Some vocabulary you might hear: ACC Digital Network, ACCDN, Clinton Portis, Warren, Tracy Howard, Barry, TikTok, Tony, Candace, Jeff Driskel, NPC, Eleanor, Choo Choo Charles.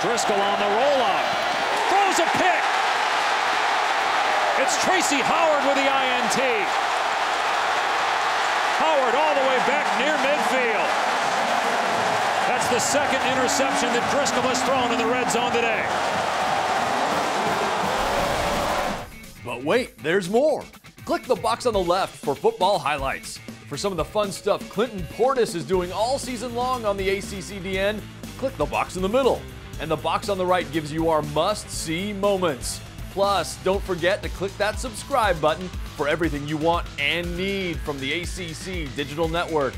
Driskel on the roll-up. Throws a pick. It's Tracy Howard with the INT. Howard all the way back near midfield. That's the second interception that Driskel has thrown in the red zone today. But wait, there's more. Click the box on the left for football highlights. For some of the fun stuff Clinton Portis is doing all season long on the ACCDN, click the box in the middle. And the box on the right gives you our must-see moments. Plus, don't forget to click that subscribe button for everything you want and need from the ACC Digital Network.